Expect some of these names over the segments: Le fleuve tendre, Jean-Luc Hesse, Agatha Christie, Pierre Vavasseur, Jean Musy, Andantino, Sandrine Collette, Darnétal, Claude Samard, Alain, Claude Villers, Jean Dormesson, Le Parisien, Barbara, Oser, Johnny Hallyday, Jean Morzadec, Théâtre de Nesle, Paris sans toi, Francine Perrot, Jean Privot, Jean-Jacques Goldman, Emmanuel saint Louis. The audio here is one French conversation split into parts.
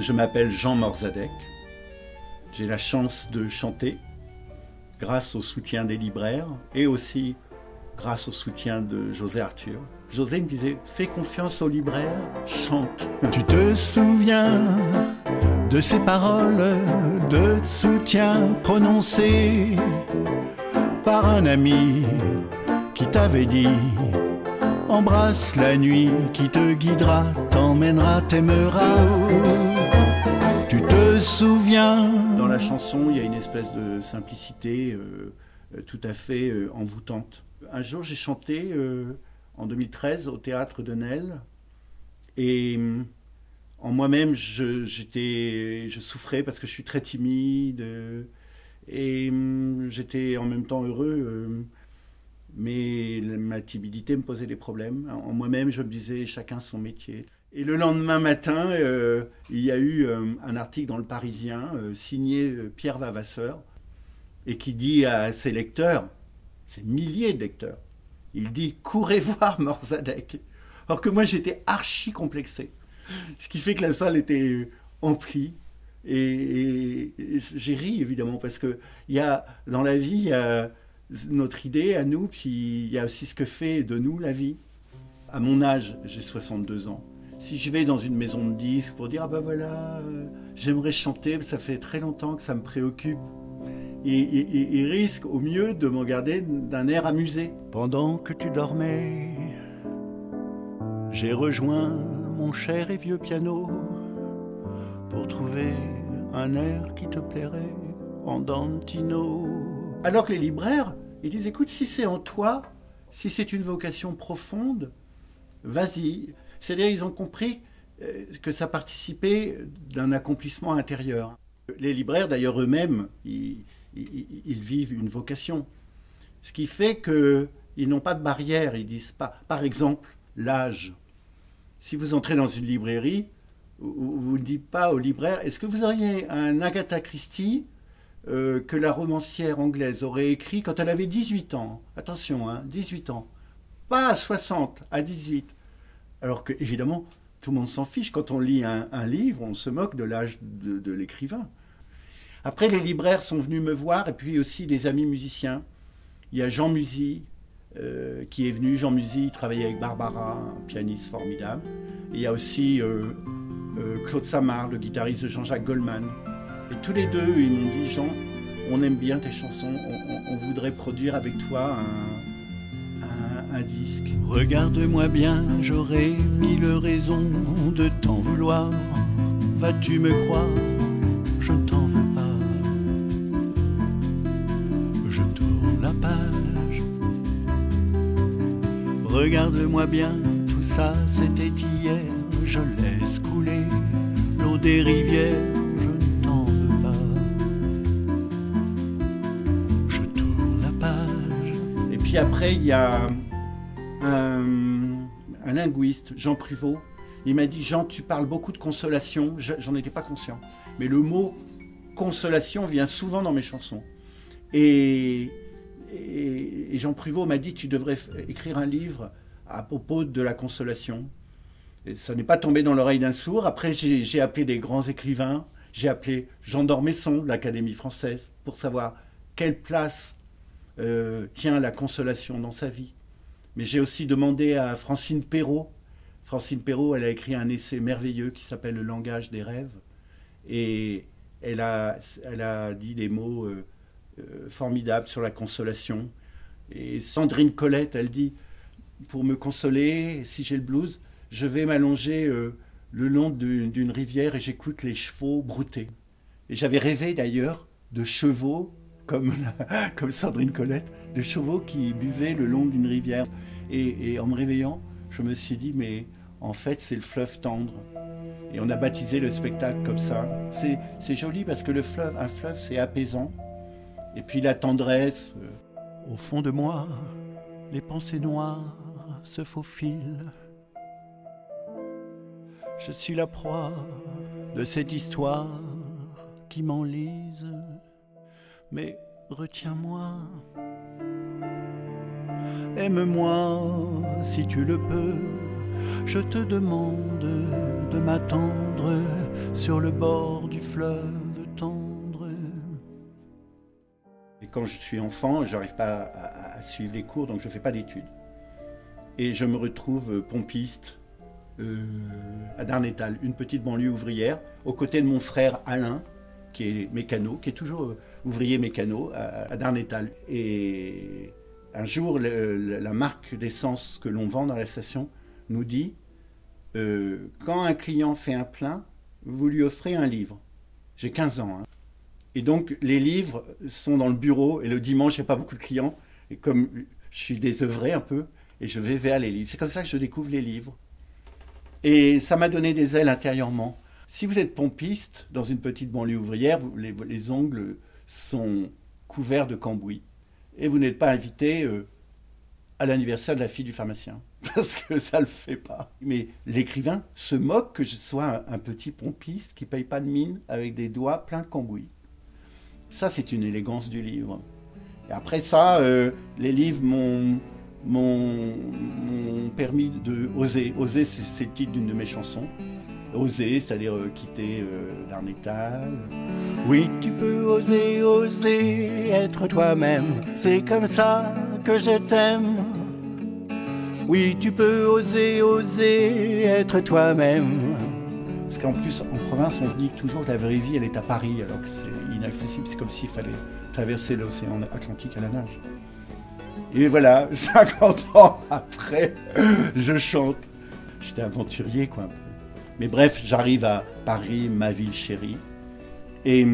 Je m'appelle Jean Morzadec. J'ai la chance de chanter grâce au soutien des libraires et aussi grâce au soutien de José Arthur. José me disait « Fais confiance aux libraires, chante ». Tu te souviens de ces paroles de soutien prononcées par un ami qui t'avait dit « Embrasse la nuit qui te guidera, t'emmènera, t'aimera oh. ». Tu te souviens. Dans la chanson, il y a une espèce de simplicité tout à fait envoûtante. Un jour, j'ai chanté en 2013 au Théâtre de Nesle et en moi-même, je souffrais parce que je suis très timide et j'étais en même temps heureux, mais ma timidité me posait des problèmes. En moi-même, je me disais chacun son métier. Et le lendemain matin, il y a eu un article dans Le Parisien signé Pierre Vavasseur et qui dit à ses lecteurs, ces milliers de lecteurs, il dit « Courez voir Morzadec ». Alors que moi, j'étais archi complexé. Ce qui fait que la salle était emplie. Et j'ai ri, évidemment, parce que y a, dans la vie, il y a notre idée à nous, puis il y a aussi ce que fait de nous la vie. À mon âge, j'ai 62 ans. Si je vais dans une maison de disques pour dire « Ah ben voilà, j'aimerais chanter, ça fait très longtemps que ça me préoccupe », et risque au mieux de me regarder d'un air amusé. Pendant que tu dormais, j'ai rejoint mon cher et vieux piano pour trouver un air qui te plairait, Andantino. Alors que les libraires, ils disent écoute, si c'est en toi, si c'est une vocation profonde, vas-y. C'est-à-dire ils ont compris que ça participait d'un accomplissement intérieur. Les libraires, d'ailleurs, eux-mêmes, ils vivent une vocation. Ce qui fait qu'ils n'ont pas de barrière, ils disent pas. Par exemple, l'âge. Si vous entrez dans une librairie, vous ne dites pas au libraire, est-ce que vous auriez un Agatha Christie que la romancière anglaise aurait écrit quand elle avait 18 ans. Attention, hein, 18 ans. Pas à 60, à 18. Alors que, évidemment, tout le monde s'en fiche. Quand on lit un livre, on se moque de l'âge de l'écrivain. Après, les libraires sont venus me voir, et puis aussi des amis musiciens. Il y a Jean Musy qui est venu. Jean Musy travaillait avec Barbara, un pianiste formidable. Et il y a aussi Claude Samard, le guitariste de Jean-Jacques Goldman. Et tous les deux, ils m'ont dit « Jean, on aime bien tes chansons, on voudrait produire avec toi un disque. » Regarde-moi bien, j'aurais mille raisons de t'en vouloir. Vas-tu me croire? Je t'en veux pas. Je tourne la page. Regarde-moi bien, tout ça c'était hier. Je laisse couler l'eau des rivières. Je t'en veux pas. Je tourne la page. Et puis après, il y a un linguiste, Jean Privot, il m'a dit « Jean, tu parles beaucoup de consolation ». J'en étais pas conscient. Mais le mot « consolation » vient souvent dans mes chansons. Et Jean Privot m'a dit « Tu devrais écrire un livre à propos de la consolation ». Ça n'est pas tombé dans l'oreille d'un sourd. Après, j'ai appelé des grands écrivains. J'ai appelé Jean Dormesson de l'Académie française pour savoir quelle place tient la consolation dans sa vie. Mais j'ai aussi demandé à Francine Perrot. Francine Perrot, elle a écrit un essai merveilleux qui s'appelle « Le langage des rêves ». Et elle a dit des mots formidables sur la consolation. Et Sandrine Collette, elle dit « Pour me consoler, si j'ai le blues, je vais m'allonger le long d'une rivière et j'écoute les chevaux brouter ». Et j'avais rêvé d'ailleurs de chevaux comme Sandrine Collette, de chevaux qui buvaient le long d'une rivière. Et en me réveillant, je me suis dit, mais en fait, c'est le fleuve tendre. Et on a baptisé le spectacle comme ça. C'est joli parce que un fleuve, c'est apaisant. Et puis la tendresse. Au fond de moi, les pensées noires se faufilent. Je suis la proie de cette histoire qui m'enlise. Mais retiens-moi, aime-moi si tu le peux. Je te demande de m'attendre sur le bord du fleuve tendre. Et quand je suis enfant, je n'arrive pas à suivre les cours, donc je ne fais pas d'études. Et je me retrouve pompiste à Darnétal, une petite banlieue ouvrière, aux côtés de mon frère Alain, qui est mécano, qui est toujours ouvrier mécano à Darnétal. Et un jour, la marque d'essence que l'on vend dans la station nous dit « Quand un client fait un plein, vous lui offrez un livre. » J'ai 15 ans. Hein. Et donc, les livres sont dans le bureau, et le dimanche, il n'y a pas beaucoup de clients. Et comme je suis désœuvré un peu, et je vais vers les livres. C'est comme ça que je découvre les livres. Et ça m'a donné des ailes intérieurement. Si vous êtes pompiste dans une petite banlieue ouvrière, les ongles sont couverts de cambouis. Et vous n'êtes pas invité à l'anniversaire de la fille du pharmacien, parce que ça ne le fait pas. Mais l'écrivain se moque que je sois un petit pompiste qui ne paye pas de mine avec des doigts pleins de cambouis. Ça, c'est une élégance du livre. Et après ça, les livres m'ont permis de oser. Oser, c'est le titre d'une de mes chansons. Oser, c'est-à-dire quitter Darnétal. Oui, tu peux oser, oser être toi-même. C'est comme ça que je t'aime. Oui, tu peux oser, oser être toi-même. Parce qu'en plus, en province, on se dit toujours que la vraie vie, elle est à Paris, alors que c'est inaccessible. C'est comme s'il fallait traverser l'océan Atlantique à la nage. Et voilà, 50 ans après, je chante. J'étais aventurier, quoi. Mais bref, j'arrive à Paris, ma ville chérie. Et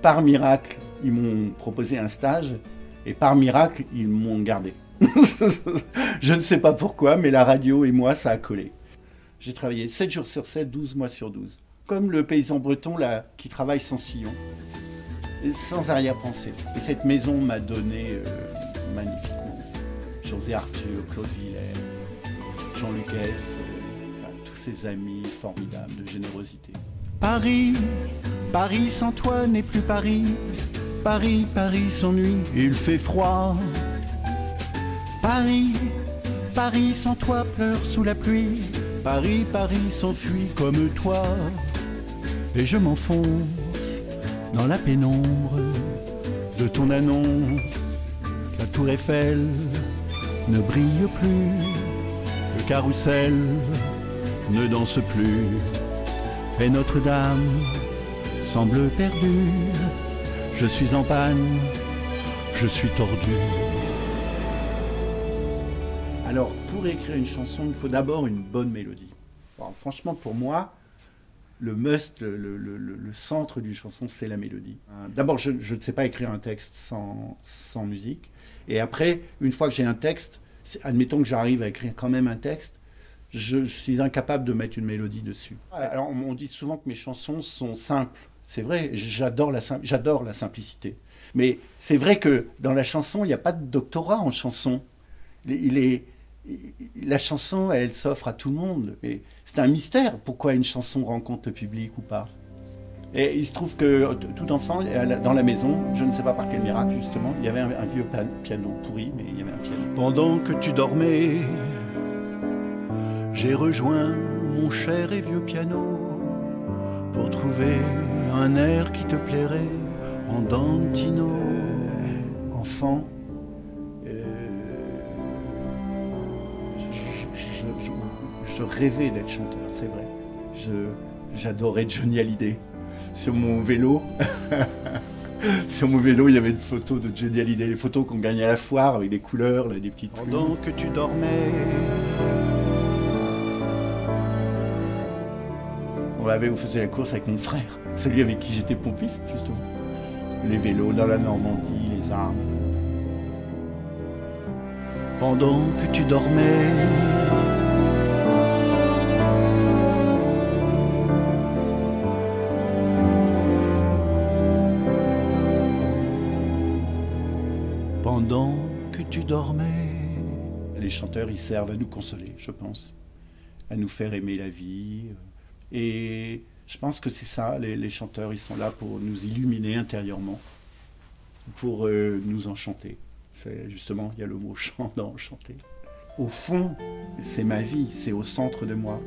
par miracle, ils m'ont proposé un stage. Et par miracle, ils m'ont gardé. Je ne sais pas pourquoi, mais la radio et moi, ça a collé. J'ai travaillé 7 jours sur 7, 12 mois sur 12. Comme le paysan breton là, qui travaille sans sillon. Et sans arrière-pensée. Et cette maison m'a donné... magnifiquement. José Arthur, Claude Villers, Jean-Luc Hesse, enfin, tous ses amis formidables de générosité. Paris, Paris sans toi n'est plus Paris. Paris, Paris sans nuit, il fait froid. Paris, Paris sans toi pleure sous la pluie. Paris, Paris s'enfuit comme toi. Et je m'enfonce dans la pénombre de ton annonce. La tour Eiffel ne brille plus, le carrousel ne danse plus, et Notre-Dame semble perdue. Je suis en panne, je suis tordu. Alors, pour écrire une chanson, il faut d'abord une bonne mélodie. Alors, franchement, pour moi, le must, le centre d'une chanson, c'est la mélodie. D'abord, je ne sais pas écrire un texte sans musique. Et après, une fois que j'ai un texte, admettons que j'arrive à écrire quand même un texte, je suis incapable de mettre une mélodie dessus. Alors, on dit souvent que mes chansons sont simples. C'est vrai, j'adore la simplicité. Mais c'est vrai que dans la chanson, il n'y a pas de doctorat en chanson. La chanson, elle s'offre à tout le monde. C'est un mystère pourquoi une chanson rencontre le public ou pas. Et il se trouve que tout enfant, dans la maison, je ne sais pas par quel miracle justement, il y avait un vieux piano pourri, mais il y avait un piano. Pendant que tu dormais, j'ai rejoint mon cher et vieux piano pour trouver un air qui te plairait, Andantino. Enfant, je rêvais d'être chanteur, c'est vrai. J'adorais Johnny Hallyday. Sur mon vélo, il y avait une photo de Johnny Hallyday, les photos qu'on gagnait à la foire avec des couleurs, là, des petites plumes. Pendant que tu dormais, on faisait la course avec mon frère, celui avec qui j'étais pompiste justement. Les vélos dans la Normandie, les armes. Pendant que tu dormais. Pendant que tu dormais. Les chanteurs, ils servent à nous consoler, je pense, à nous faire aimer la vie. Et je pense que c'est ça, les chanteurs, ils sont là pour nous illuminer intérieurement, pour nous enchanter. Justement, il y a le mot chant dans enchanter. Au fond, c'est ma vie, c'est au centre de moi.